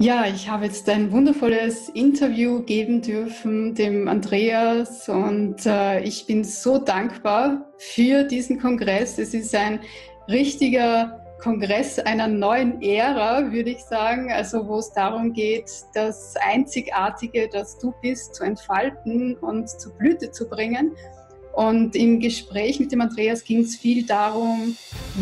Ja, ich habe jetzt ein wundervolles Interview geben dürfen, dem Andreas, und ich bin so dankbar für diesen Kongress. Es ist ein richtiger Kongress einer neuen Ära, würde ich sagen, also wo es darum geht, das Einzigartige, das du bist, zu entfalten und zur Blüte zu bringen. Und im Gespräch mit dem Andreas ging es viel darum,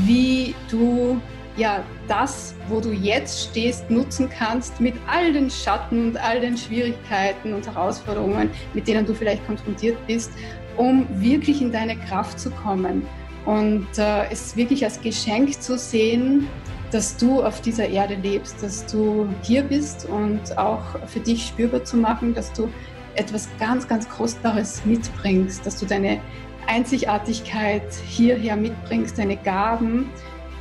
wie du ja das, wo du jetzt stehst, nutzen kannst mit all den Schatten und all den Schwierigkeiten und Herausforderungen, mit denen du vielleicht konfrontiert bist, um wirklich in deine Kraft zu kommen und es wirklich als Geschenk zu sehen, dass du auf dieser Erde lebst, dass du hier bist und auch für dich spürbar zu machen, dass du etwas ganz, ganz Kostbares mitbringst, dass du deine Einzigartigkeit hierher mitbringst, deine Gaben,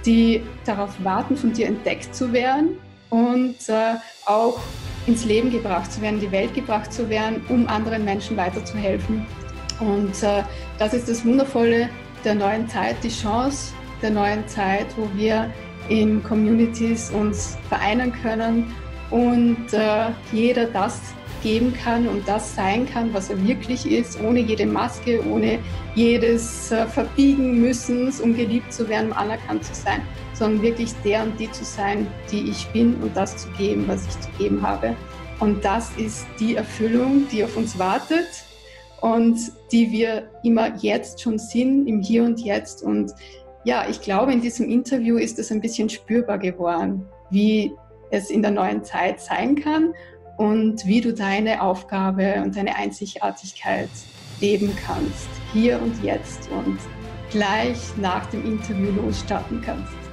die darauf warten, von dir entdeckt zu werden und auch ins Leben gebracht zu werden, in die Welt gebracht zu werden, um anderen Menschen weiterzuhelfen. Und das ist das Wundervolle der neuen Zeit, die Chance der neuen Zeit, wo wir in Communities uns vereinen können und jeder das geben kann und das sein kann, was er wirklich ist, ohne jede Maske, ohne jedes Verbiegen müssen, um geliebt zu werden, um anerkannt zu sein, sondern wirklich der und die zu sein, die ich bin und das zu geben, was ich zu geben habe. Und das ist die Erfüllung, die auf uns wartet und die wir immer jetzt schon sind, im Hier und Jetzt. Und ja, ich glaube, in diesem Interview ist es ein bisschen spürbar geworden, wie es in der neuen Zeit sein kann und wie du deine Aufgabe und deine Einzigartigkeit leben kannst, hier und jetzt und gleich nach dem Interview losstarten kannst.